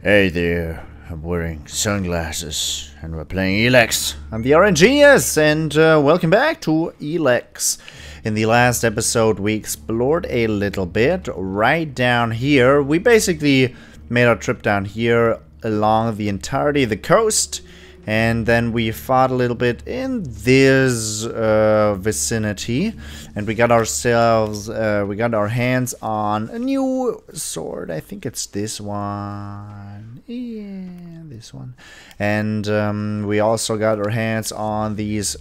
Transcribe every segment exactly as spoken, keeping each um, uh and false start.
Hey there, I'm wearing sunglasses and we're playing Elex. I'm the R N G S and uh, welcome back to Elex. In the last episode we explored a little bit right down here. We basically made our trip down here along the entirety of the coast. And then we fought a little bit in this uh, vicinity, and we got ourselves, uh, we got our hands on a new sword. I think it's this one. Yeah, this one. And um, we also got our hands on these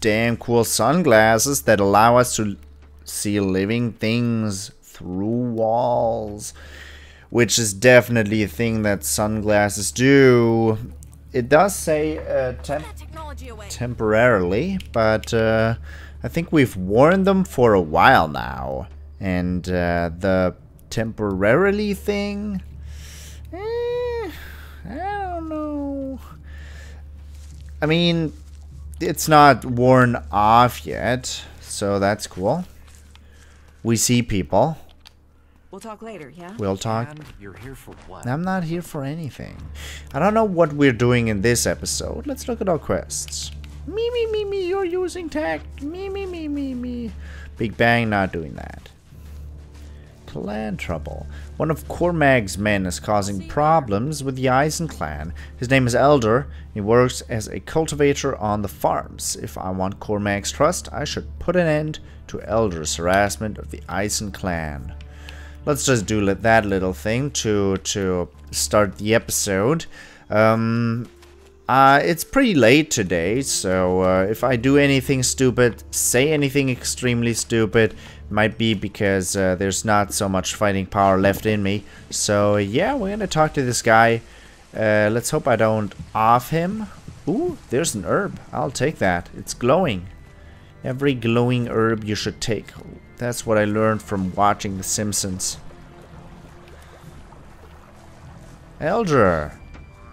damn cool sunglasses that allow us to see living things through walls, which is definitely a thing that sunglasses do. It does say uh, tem temporarily, but uh, I think we've worn them for a while now. And uh, the temporarily thing? Eh, I don't know. I mean, it's not worn off yet, so that's cool. We see people. We'll talk later, yeah? We'll talk. And you're here for what? I'm not here for anything. I don't know what we're doing in this episode. Let's look at our quests. Me, me, me, me, you're using tact. Me, me, me, me, me. Big Bang, not doing that. Clan trouble. One of Cormag's men is causing problems with the Eisen clan. His name is Eldor. He works as a cultivator on the farms. If I want Cormag's trust, I should put an end to Eldor's harassment of the Eisen clan. Let's just do that little thing to to start the episode. Um, uh, it's pretty late today, so uh, if I do anything stupid, say anything extremely stupid, it might be because uh, there's not so much fighting power left in me. So yeah, we're gonna talk to this guy. Uh, let's hope I don't off him. Ooh, there's an herb. I'll take that. It's glowing. Every glowing herb you should take. That's what I learned from watching The Simpsons. Eldor!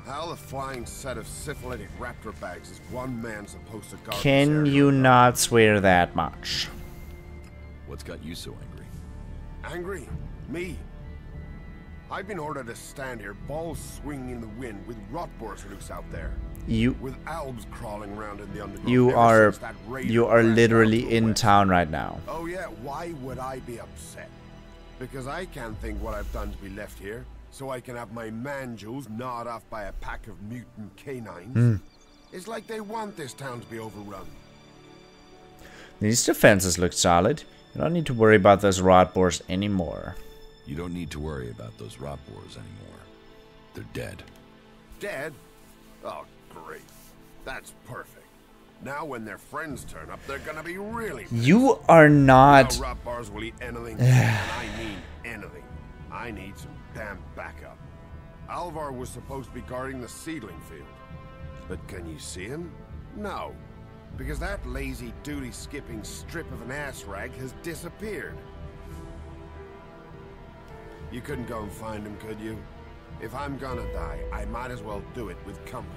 How the flying set of syphilitic raptor bags is one man supposed to guard? Can you not swear that much? What's got you so angry? Angry? Me? I've been ordered to stand here, balls swinging in the wind, with rotboards loose out there. You. With elves crawling around in the underground. You are. You are literally in town right now. Oh yeah. Why would I be upset? Because I can't think what I've done to be left here, so I can have my mandibles gnawed off by a pack of mutant canines. Mm. It's like they want this town to be overrun. These defenses look solid. You don't need to worry about those rotboards anymore. You don't need to worry about those rotboards anymore. They're dead. Dead? Oh. Great. That's perfect. Now when their friends turn up, they're gonna be really pissed. You are not. No, Rob Bars will eat anything. And I mean anything. I need some damn backup. Alvar was supposed to be guarding the seedling field. But can you see him? No. Because that lazy duty-skipping strip of an ass rag has disappeared. You couldn't go and find him, could you? If I'm gonna die, I might as well do it with company.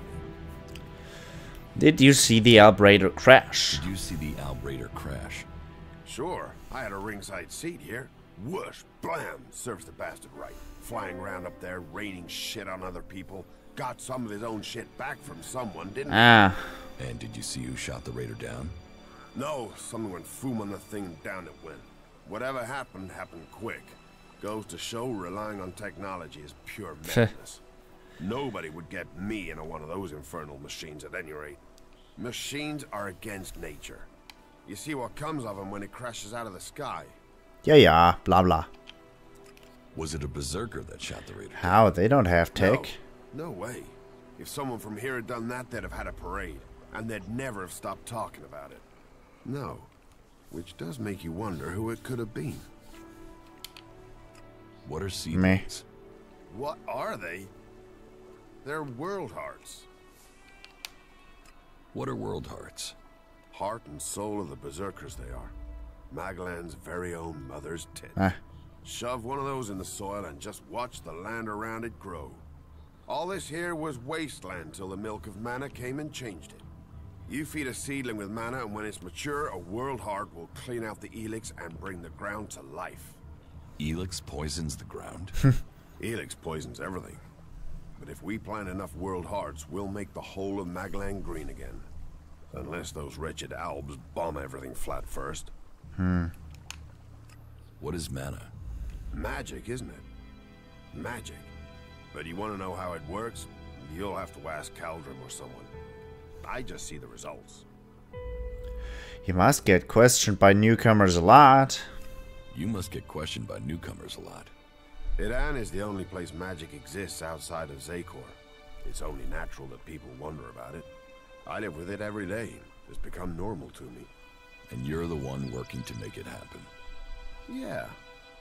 Did you see the Albrader crash? Did you see the Albrader crash? Sure, I had a ringside seat here. Whoosh, blam, serves the bastard right. Flying around up there, raining shit on other people. Got some of his own shit back from someone, didn't he? Ah. And did you see who shot the raider down? No, someone went foom on the thing and down it went. Whatever happened, happened quick. Goes to show relying on technology is pure madness. Nobody would get me into one of those infernal machines at any rate. Machines are against nature. You see what comes of them when it crashes out of the sky. Yeah, yeah, blah, blah. Was it a berserker that shot the raider? How? They don't have tech. No, no way. If someone from here had done that, they'd have had a parade. And they'd never have stopped talking about it. No. Which does make you wonder who it could have been. What are seedlings? What are they? They're world hearts. What are world hearts? Heart and soul of the berserkers they are. Maglan's very own mother's tit. Ah. Shove one of those in the soil and just watch the land around it grow. All this here was wasteland till the milk of manna came and changed it. You feed a seedling with manna and when it's mature, a world heart will clean out the Elex and bring the ground to life. Elex poisons the ground? Elex poisons everything. But if we plant enough world hearts, we'll make the whole of Maglan green again. Unless those wretched albs bomb everything flat first. Hmm. What is mana? Magic, isn't it? Magic. But you want to know how it works? You'll have to ask Kaldrim or someone. I just see the results. You must get questioned by newcomers a lot. You must get questioned by newcomers a lot. Idan is the only place magic exists outside of Zakor. It's only natural that people wonder about it. I live with it every day. It's become normal to me. And you're the one working to make it happen. Yeah.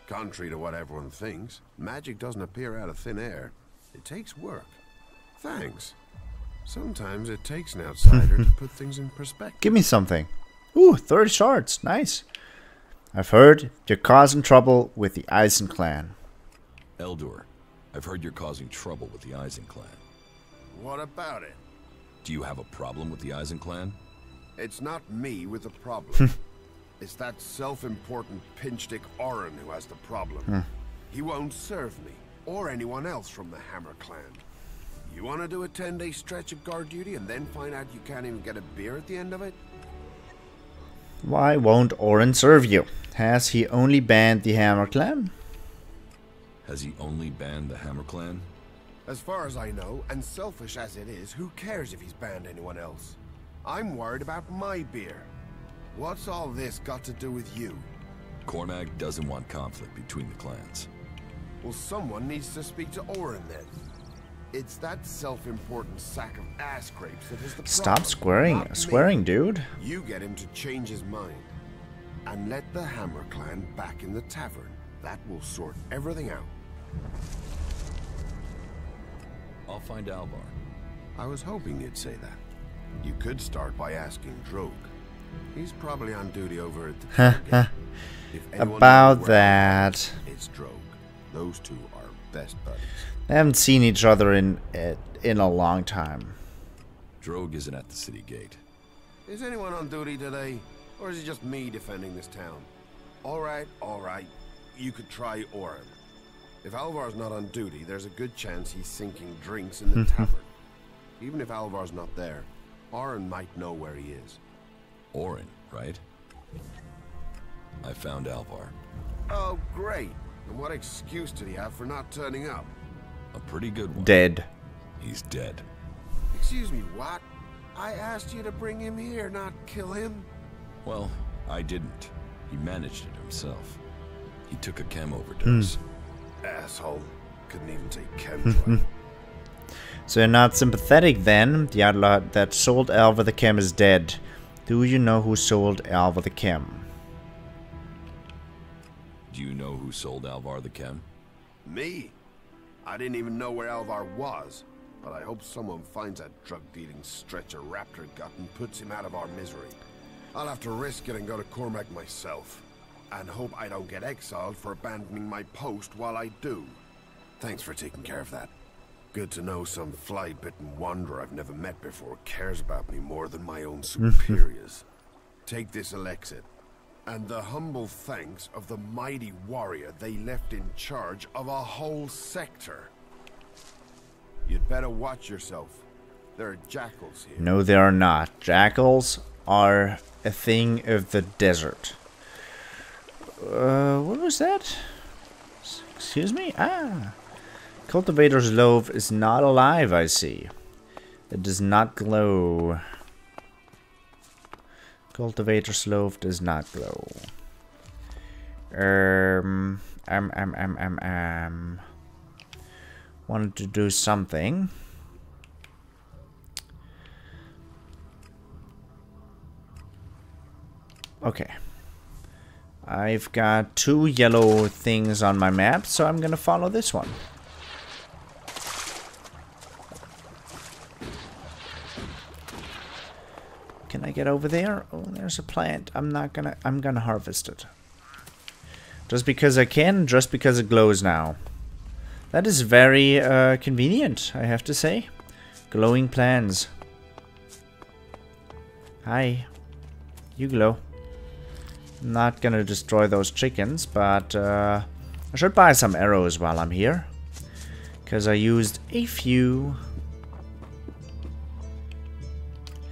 Contrary to what everyone thinks, magic doesn't appear out of thin air. It takes work. Thanks. Sometimes it takes an outsider to put things in perspective. Give me something. Ooh, thirty shards. Nice. I've heard you're causing trouble with the Eisen clan. Eldor, I've heard you're causing trouble with the Eisen clan. What about it? Do you have a problem with the Eisen clan? It's not me with the problem. It's that self-important pinchstick Orin who has the problem. Hmm. He won't serve me or anyone else from the Hammer clan. You want to do a ten-day stretch of guard duty and then find out you can't even get a beer at the end of it? Why won't Orin serve you? Has he only banned the Hammer clan? Has he only banned the Hammer clan? As far as I know, and selfish as it is, who cares if he's banned anyone else? I'm worried about my beer. What's all this got to do with you? Cormag doesn't want conflict between the clans. Well, someone needs to speak to Orin then. It's that self-important sack of ass grapes that is the problem. Stop swearing, swearing, dude. You get him to change his mind. And let the Hammer clan back in the tavern. That will sort everything out. I'll find Alvar. I was hoping you'd say that. You could start by asking Drog. He's probably on duty over at the... About that... It's Drog. Those two are best buddies. They haven't seen each other in in a long time. Drog isn't at the city gate. Is anyone on duty today? Or is it just me defending this town? Alright, alright. You could try Orin. If Alvar's not on duty, there's a good chance he's sinking drinks in the tavern. Even if Alvar's not there, Orin might know where he is. Orin, right? I found Alvar. Oh, great. And what excuse did he have for not turning up? A pretty good one. Dead. He's dead. Excuse me, what? I asked you to bring him here, not kill him. Well, I didn't. He managed it himself. He took a chem overdose. Mm. Asshole. Couldn't even take chem. So you're not sympathetic then? The outlaw that sold Alvar the chem is dead. Do you know who sold Alvar the chem? Do you know who sold Alvar the chem? Me? I didn't even know where Alvar was, but I hope someone finds that drug-dealing stretcher raptor gut and puts him out of our misery. I'll have to risk it and go to Cormac myself, and hope I don't get exiled for abandoning my post while I do. Thanks for taking care of that. Good to know some fly-bitten wanderer I've never met before cares about me more than my own superiors. Take this Elexit, and the humble thanks of the mighty warrior they left in charge of a whole sector. You'd better watch yourself. There are jackals here. No, they are not. Jackals are a thing of the desert. Uh, what was that? Excuse me? Ah. Cultivator's loaf is not alive, I see. It does not glow. Cultivator's loaf does not glow. Um, um, um, um, um, um. Wanted to do something. Okay. I've got two yellow things on my map, so I'm gonna follow this one. Can I get over there? Oh, there's a plant. I'm not gonna... I'm gonna harvest it. Just because I can, just because it glows now. That is very uh, convenient, I have to say. Glowing plants. Hi. You glow. I'm not gonna destroy those chickens, but uh, I should buy some arrows while I'm here. because I used a few.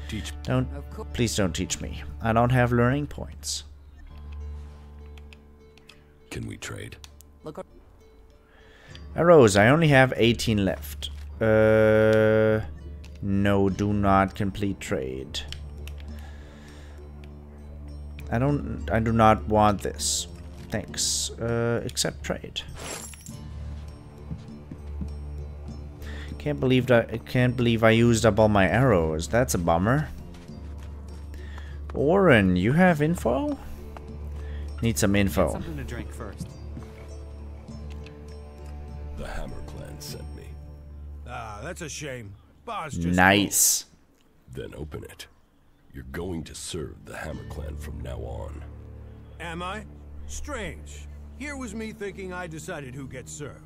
Teach. Don't, please don't teach me. I don't have learning points. Can we trade? Look. Arrows. I only have eighteen left. Uh, no, do not complete trade. I don't. I do not want this. Thanks. Uh, accept trade. Can't believe that. I can't believe I used up all my arrows. That's a bummer. Orin, you have info? Need some info. Something to drink first. The Hammer Clan sent me. Ah, that's a shame. Bar's just nice. Open. Then open it. You're going to serve the Hammer Clan from now on. Am I? Strange. Here was me thinking I decided who gets served.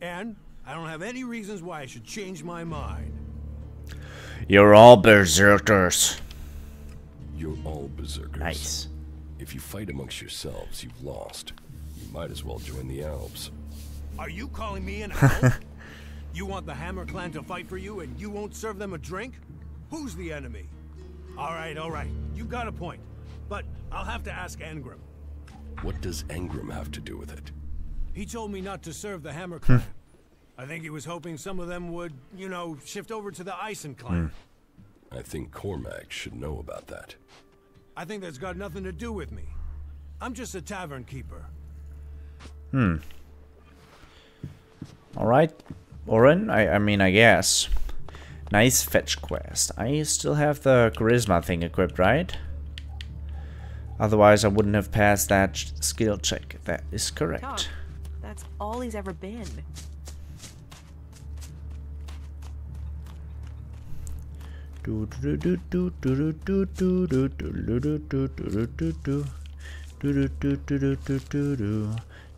And I don't have any reasons why I should change my mind. You're all berserkers. You're all berserkers. Nice. If you fight amongst yourselves, you've lost. You might as well join the elves. Are you calling me an elf? You want the Hammer Clan to fight for you and you won't serve them a drink? Who's the enemy? Alright, alright. You've got a point. But I'll have to ask Engram. What does Engram have to do with it? He told me not to serve the Hammer Clan. I think he was hoping some of them would, you know, shift over to the Eisen clan. I think Cormag should know about that. I think that's got nothing to do with me. I'm just a tavern keeper. Hmm. Alright. Orin, I, I mean, I guess. Nice fetch quest. I still have the charisma thing equipped, right? Otherwise, I wouldn't have passed that skill check. That is correct. Talk. That's all he's ever been. Do do do do do do do do do do do do do do.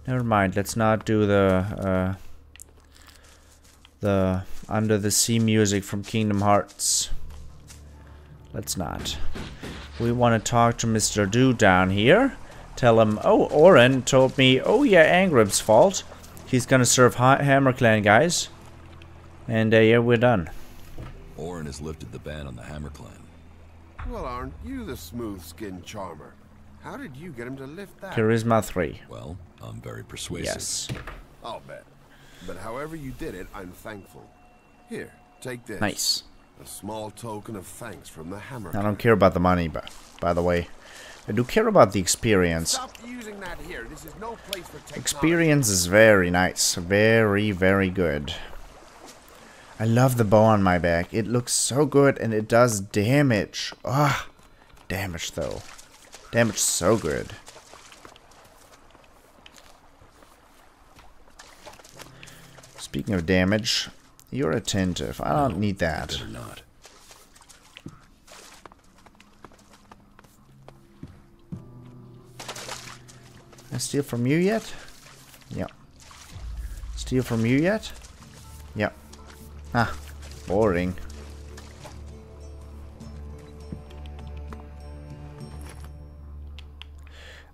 Never mind. Let's not do the the Under the Sea music from Kingdom Hearts. Let's not. We want to talk to Mister Do down here. Tell him, oh, Orin told me, oh yeah, Engram's fault. He's gonna serve Hammer Clan guys. And uh, yeah, we're done. Orin has lifted the ban on the Hammer Clan. Well, aren't you the smooth-skinned charmer? How did you get him to lift that? Charisma three. Well, I'm very persuasive. Yes. I'll bet. But however you did it, I'm thankful. Here, take this. Nice. A small token of thanks from the Hammer Clan. I don't care about the money, but by the way, I do care about the experience. Stop using that here. This is no place for technology. Experience is very nice, very very good. I love the bow on my back. It looks so good, and it does damage. Ah, oh, damage though, damage so good. Speaking of damage. You're attentive. I don't no, need that. Better not. I steal from you yet? Yeah. Steal from you yet? Yeah. Ah, boring.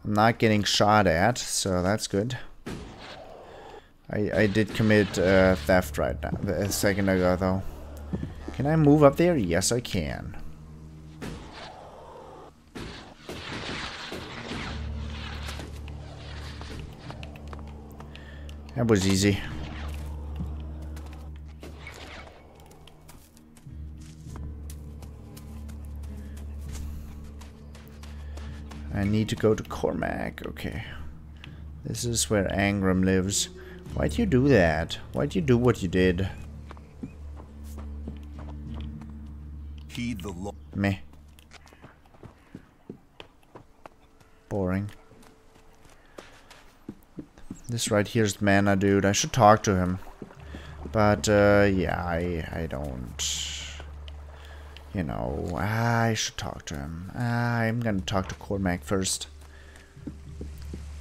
I'm not getting shot at, so that's good. I, I did commit uh, theft right now, a second ago though. Can I move up there? Yes, I can. That was easy. I need to go to Cormag. Okay. This is where Engram lives. Why'd you do that? Why'd you do what you did? Heed the law. Meh. Boring. This right here is mana, dude. I should talk to him. But, uh, yeah, I, I don't... You know, I should talk to him. I'm gonna talk to Cormag first.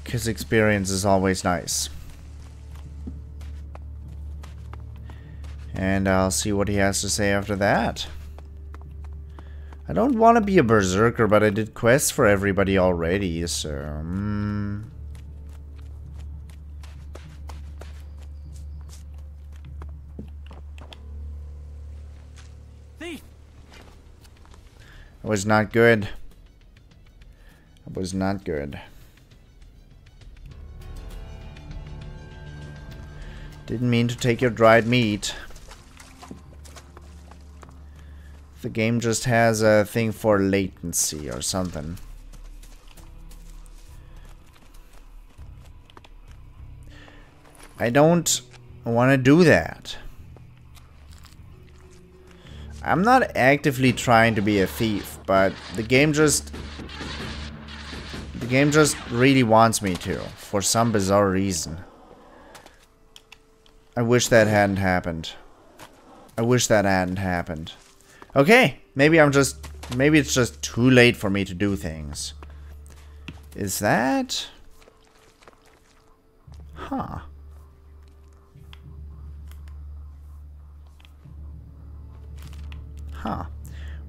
His experience is always nice. And I'll see what he has to say after that. I don't want to be a berserker, but I did quests for everybody already, so... Mm. It was not good. It was not good. Didn't mean to take your dried meat. The game just has a thing for latency or something. I don't want to do that. I'm not actively trying to be a thief, but the game just... The game just really wants me to, for some bizarre reason. I wish that hadn't happened. I wish that hadn't happened. Okay, maybe I'm just... Maybe it's just too late for me to do things. Is that... Huh. Huh.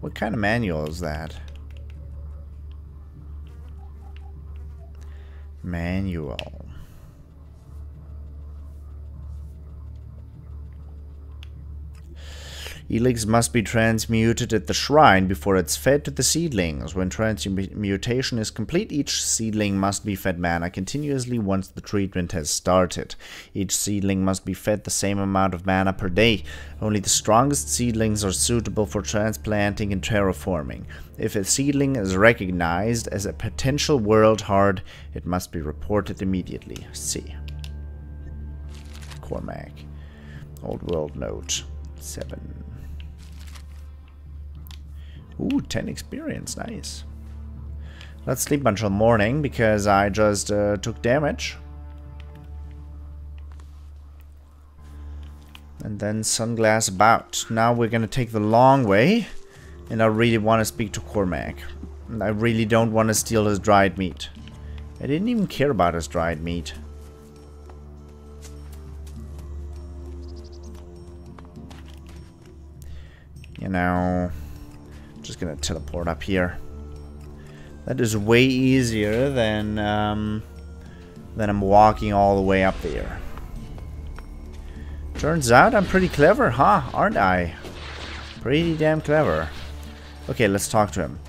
What kind of manual is that? Manual. Elex must be transmuted at the shrine before it's fed to the seedlings. When transmutation is complete, each seedling must be fed mana continuously once the treatment has started. Each seedling must be fed the same amount of mana per day. Only the strongest seedlings are suitable for transplanting and terraforming. If a seedling is recognized as a potential world hard, it must be reported immediately. See. Cormag. Old World Note. seven. Ooh, ten experience, nice. Let's sleep until morning because I just uh, took damage. And then sunglass about. Now we're gonna take the long way, and I really want to speak to Cormac. I really don't want to steal his dried meat. I didn't even care about his dried meat. You know... Just gonna teleport up here. That is way easier than um, than I'm walking all the way up there. Turns out I'm pretty clever, huh? Aren't I? Pretty damn clever. Okay, let's talk to him.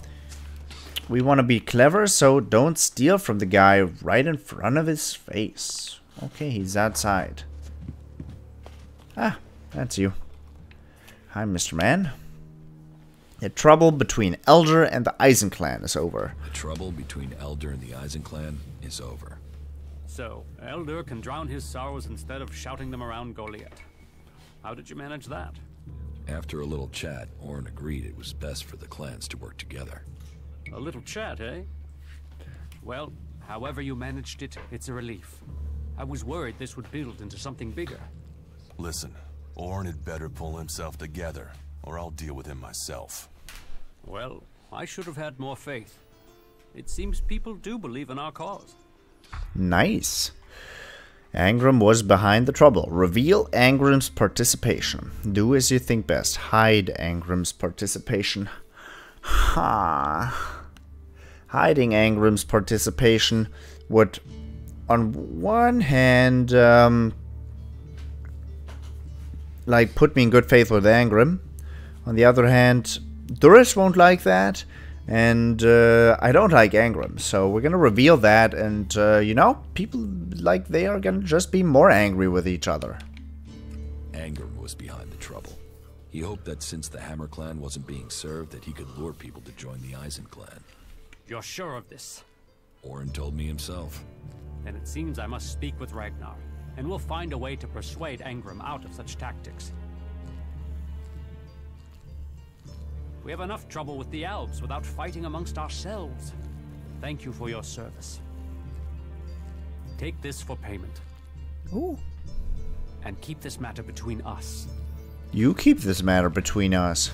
We want to be clever, so don't steal from the guy right in front of his face. Okay, he's outside. Ah, that's you. Hi, Mister Man. The trouble between Eldor and the Eisen clan is over. The trouble between Eldor and the Eisen clan is over. So, Eldor can drown his sorrows instead of shouting them around Goliath. How did you manage that? After a little chat, Orin agreed it was best for the clans to work together. A little chat, eh? Well, however you managed it, it's a relief. I was worried this would build into something bigger. Listen, Orin had better pull himself together, or I'll deal with him myself. Well, I should have had more faith. It seems people do believe in our cause. Nice. Engram was behind the trouble. Reveal Engram's participation. Do as you think best. Hide Engram's participation. Ha. Hiding Engram's participation would, on one hand, um, like put me in good faith with Engram. On the other hand, Duras won't like that, and uh, I don't like Engram, so we're gonna reveal that, and uh, you know, people, like, they are gonna just be more angry with each other. Engram was behind the trouble. He hoped that since the Hammer Clan wasn't being served, that he could lure people to join the Eisen Clan. You're sure of this? Orin told me himself. Then it seems I must speak with Ragnar, and we'll find a way to persuade Engram out of such tactics. We have enough trouble with the elves without fighting amongst ourselves. Thank you for your service. Take this for payment. Ooh. And keep this matter between us. You keep this matter between us.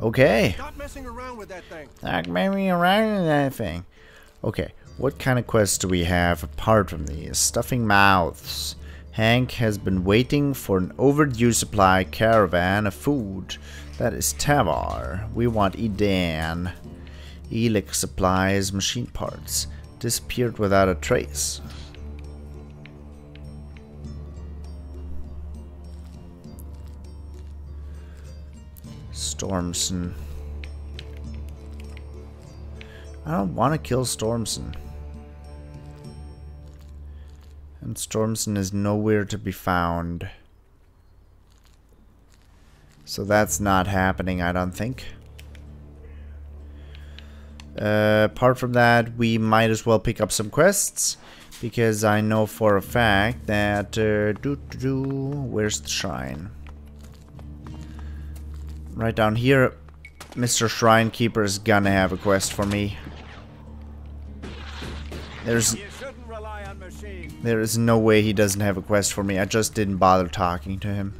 Okay. Stop messing around with that thing. Stop messing around with that thing. Okay, what kind of quests do we have apart from these? Stuffing mouths. Hank has been waiting for an overdue supply caravan of food. That is Tavar. We want Edan. Elex supplies machine parts. Disappeared without a trace. Stormson. I don't want to kill Stormson. And Stormson is nowhere to be found. So that's not happening, I don't think. Uh, apart from that, we might as well pick up some quests, because I know for a fact that uh, doo -doo -doo, where's the shrine? Right down here, Mister Shrine Keeper is gonna have a quest for me. There's there is no way he doesn't have a quest for me. I just didn't bother talking to him.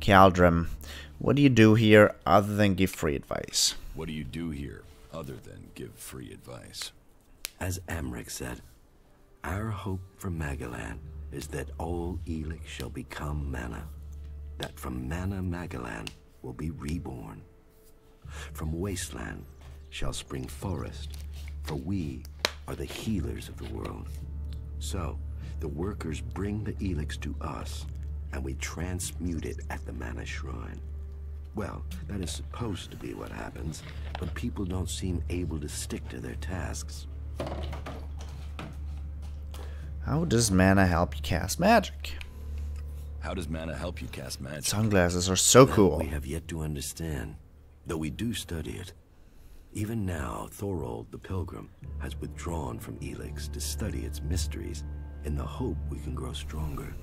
Kaldrim, what do you do here other than give free advice? What do you do here other than give free advice? As Amrik said, our hope from Maglan is that all Elex shall become Mana. That from Mana Maglan will be reborn. From Wasteland shall spring Forest, for we are the healers of the world. So, the workers bring the Elex to us, and we transmute it at the Mana Shrine. Well, that is supposed to be what happens, but people don't seem able to stick to their tasks. How does Mana help you cast magic? How does Mana help you cast magic? Sunglasses are so cool. That we have yet to understand, though we do study it. Even now, Thorold the Pilgrim has withdrawn from Elex to study its mysteries in the hope we can grow stronger.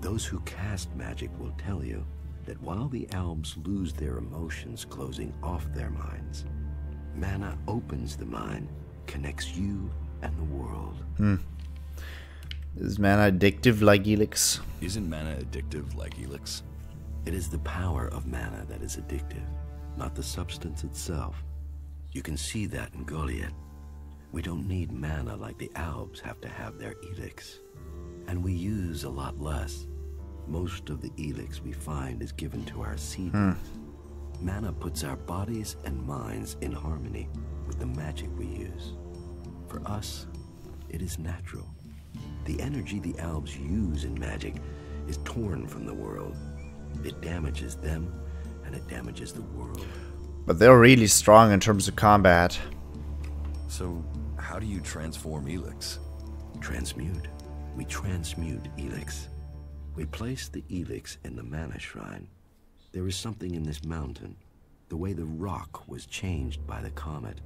Those who cast magic will tell you that while the elves lose their emotions closing off their minds, Mana opens the mind, connects you and the world. Hmm. Is Mana addictive like Elex? Isn't Mana addictive like Elex? It is the power of Mana that is addictive, not the substance itself. You can see that in Goliath. We don't need Mana like the elves have to have their Elex. And we use a lot less. Most of the Elex we find is given to our seeds. Hmm. Mana puts our bodies and minds in harmony with the magic we use. For us, it is natural. The energy the elves use in magic is torn from the world. It damages them, and it damages the world. But they're really strong in terms of combat. So, how do you transform Elex? Transmute. We transmute Elex. We place the Elex in the Mana Shrine. There is something in this mountain, the way the rock was changed by the comet.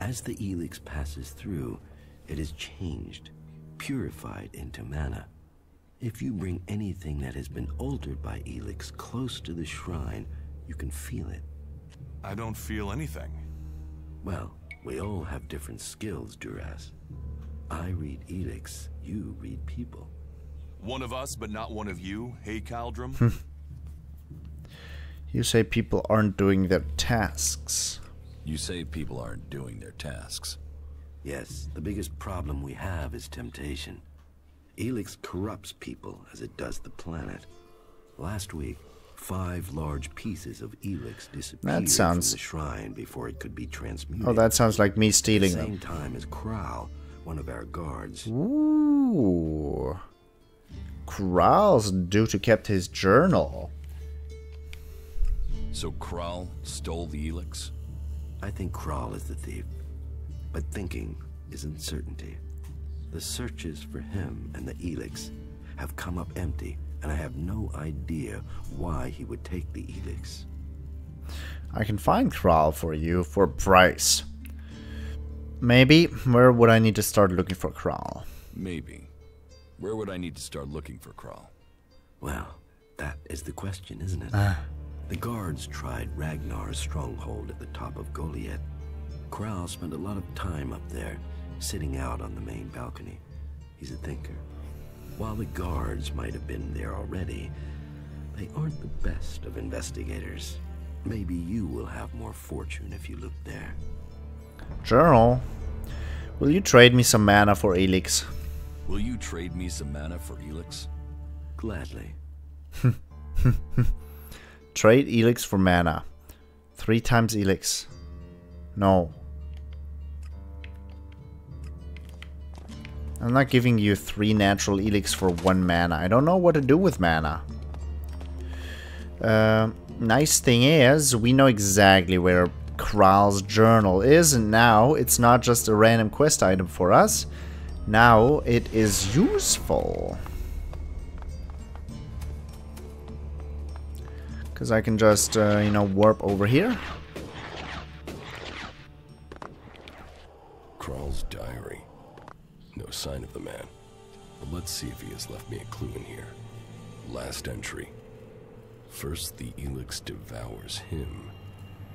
As the Elex passes through, it is changed, purified into Mana. If you bring anything that has been altered by Elex close to the shrine, you can feel it. I don't feel anything. Well, we all have different skills, Duras. I read Elex, you read people. One of us, but not one of you, hey Kaldrim? You say people aren't doing their tasks. You say people aren't doing their tasks. Yes, the biggest problem we have is temptation. Elex corrupts people as it does the planet. Last week, five large pieces of Elex disappeared that sounds... from the shrine before it could be transmuted. Oh, that sounds like me stealing them. At the same time as Kral, one of our guards. Ooh. Kral's dude who kept his journal. So Kral stole the Elex? I think Kral is the thief. But thinking is uncertainty. The searches for him and the Elex have come up empty, and I have no idea why he would take the Elex. I can find Kral for you for a price. Maybe. Where would I need to start looking for Kral? Maybe. Where would I need to start looking for Kral? Well, that is the question, isn't it? Uh. The guards tried Ragnar's stronghold at the top of Goliath. Kral spent a lot of time up there, sitting out on the main balcony. He's a thinker. While the guards might have been there already, they aren't the best of investigators. Maybe you will have more fortune if you look there. Journal, will you trade me some Mana for Elex? Will you trade me some Mana for Elex? Gladly. Trade Elex for Mana. Three times Elex. No. I'm not giving you three natural Elex for one mana. I don't know what to do with mana. Uh, nice thing is, we know exactly where Kral's journal is, and now it's not just a random quest item for us. Now it is useful. Because I can just, uh, you know, warp over here. Kral's diary. No sign of the man. But let's see if he has left me a clue in here. Last entry. First the Elex devours him.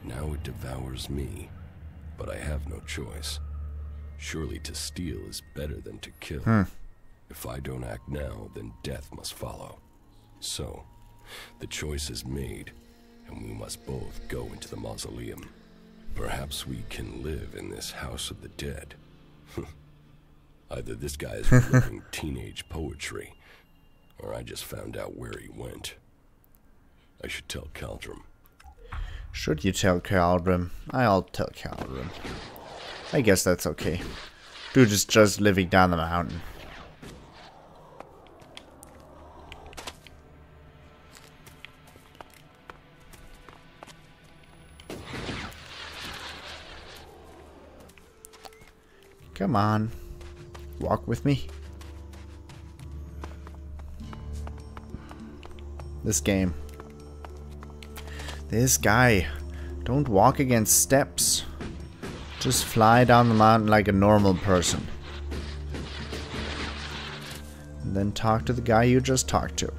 Now it devours me. But I have no choice. Surely to steal is better than to kill. Hmm. If I don't act now, then death must follow. So, the choice is made, and we must both go into the mausoleum. Perhaps we can live in this house of the dead. Either this guy is writing teenage poetry, or I just found out where he went. I should tell Kaldrim. Should you tell Kaldrim? I'll tell Kaldrim. I guess that's okay. Dude is just living down the mountain. Come on. Walk with me. This game. This guy. Don't walk against steps. Just fly down the mountain like a normal person. And then talk to the guy you just talked to.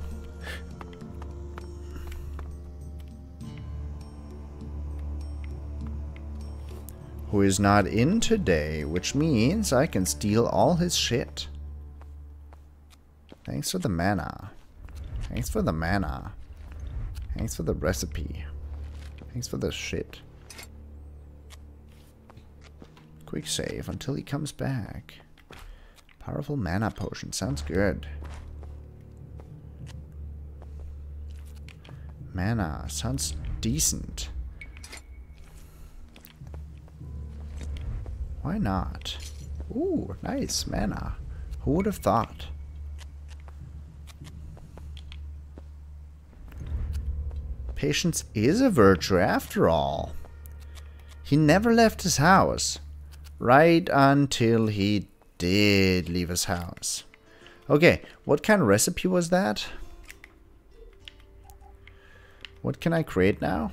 Who is not in today, which means I can steal all his shit. Thanks for the mana. Thanks for the mana. Thanks for the recipe. Thanks for the shit. Quick save until he comes back. Powerful mana potion. Sounds good. Mana. Sounds decent. Why not? Ooh, nice mana. Who would have thought? Patience is a virtue after all. He never left his house. Right until he did leave his house. Okay, what kind of recipe was that? What can I create now?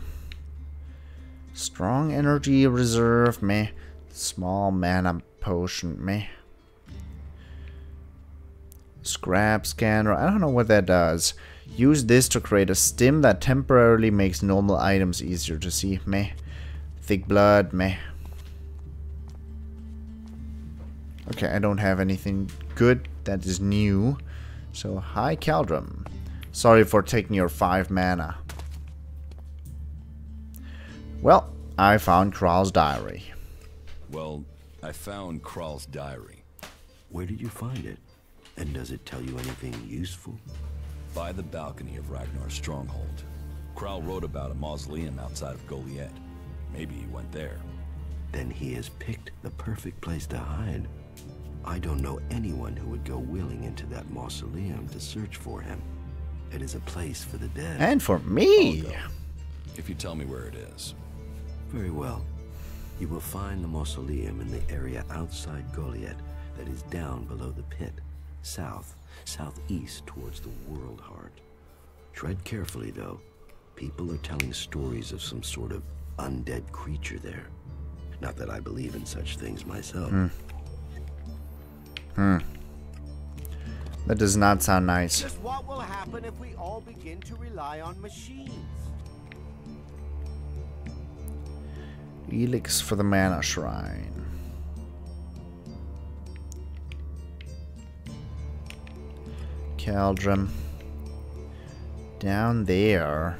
Strong energy reserve, meh. Small mana potion, meh. Scrap scanner, I don't know what that does. Use this to create a stim that temporarily makes normal items easier to see, meh. Thick blood, meh. Okay, I don't have anything good that is new. So, hi Kaldrim. Sorry for taking your five mana. Well, I found Kral's diary. Well, I found Kral's diary. Where did you find it? And does it tell you anything useful? By the balcony of Ragnar's stronghold. Kral wrote about a mausoleum outside of Goliath. Maybe he went there. Then he has picked the perfect place to hide. I don't know anyone who would go willing into that mausoleum to search for him. It is a place for the dead. And for me! If you tell me where it is. Very well. You will find the mausoleum in the area outside Goliath that is down below the pit, south, southeast towards the world heart. Tread carefully though. People are telling stories of some sort of undead creature there. Not that I believe in such things myself. Hmm. Hmm. That does not sound nice. Just what will happen if we all begin to rely on machines? Elex for the mana shrine. Kaldrim. Down there.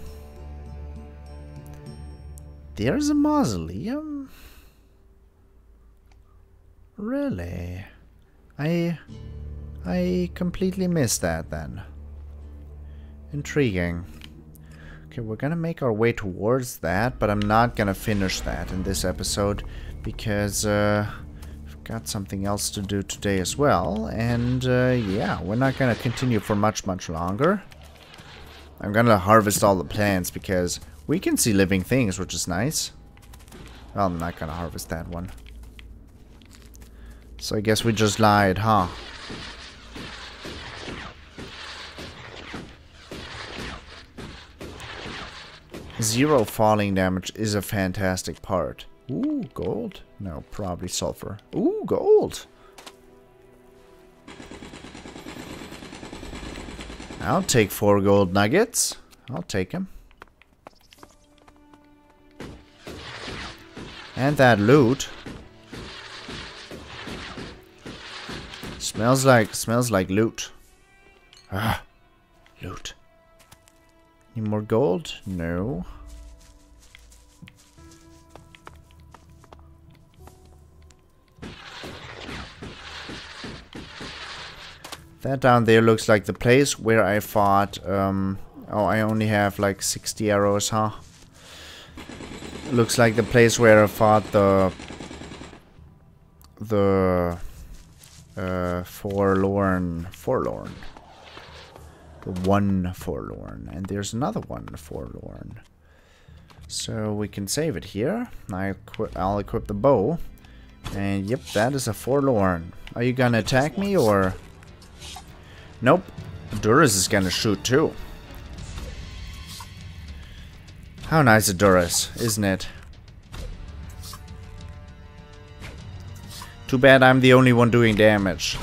There's a mausoleum? Really? I... I completely missed that then. Intriguing. Okay, we're gonna make our way towards that, but I'm not gonna finish that in this episode because uh, got something else to do today as well, and uh, yeah, we're not gonna continue for much much longer. I'm gonna harvest all the plants because we can see living things, which is nice. Well, I'm not gonna harvest that one. So I guess we just lied, huh? Zero falling damage is a fantastic part. Ooh, gold? No, probably sulfur. Ooh, gold! I'll take four gold nuggets. I'll take them. And that loot. Smells like, smells like loot. Ah, loot. Need more gold? No. That down there looks like the place where I fought. Um, oh, I only have like sixty arrows, huh? Looks like the place where I fought the the uh, forlorn, forlorn. The one forlorn, and there's another one forlorn. So we can save it here. I equi- I'll equip the bow, and yep, that is a forlorn. Are you gonna attack me or? Nope, Duras is gonna shoot too. How nice of Duras, isn't it? Too bad I'm the only one doing damage.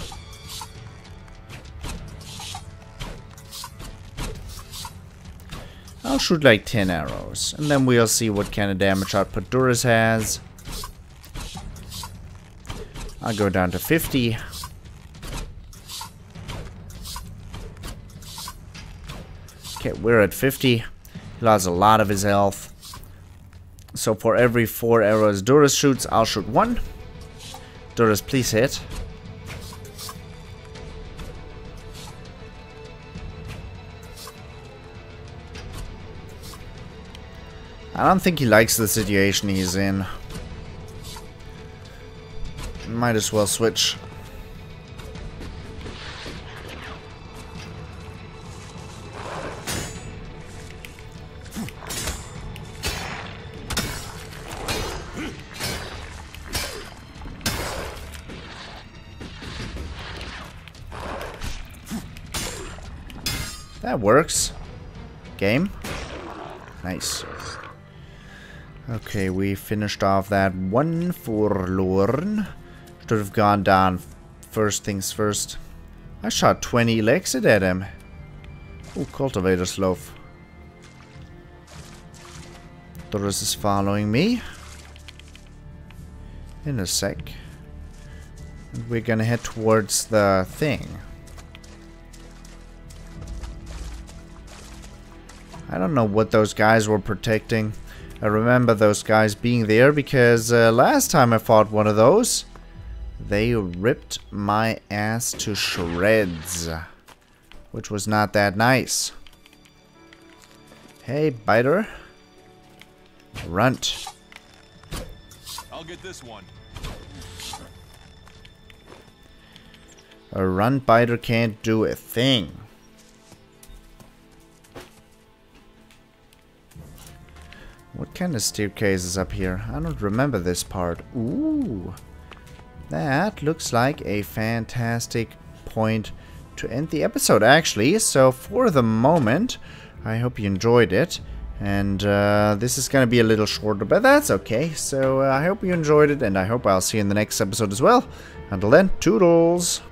I'll shoot like ten arrows, and then we'll see what kind of damage output Duras has. I'll go down to fifty. Okay, we're at fifty. He lost a lot of his health. So for every four arrows Duras shoots, I'll shoot one. Duras, please hit. I don't think he likes the situation he's in. Might as well switch. That works. Game. Nice. Okay, we finished off that one forlorn. Should have gone down first things first. I shot twenty Elex at him. Ooh, cultivator's loaf. Duras is following me. In a sec. And we're gonna head towards the thing. I don't know what those guys were protecting. I remember those guys being there because uh, last time I fought one of those, they ripped my ass to shreds, which was not that nice. Hey, biter. Runt. I'll get this one. A runt biter can't do a thing. What kind of staircase is up here? I don't remember this part. Ooh. That looks like a fantastic point to end the episode, actually. So, for the moment, I hope you enjoyed it. And uh, this is going to be a little shorter, but that's okay. So, uh, I hope you enjoyed it, and I hope I'll see you in the next episode as well. Until then, toodles!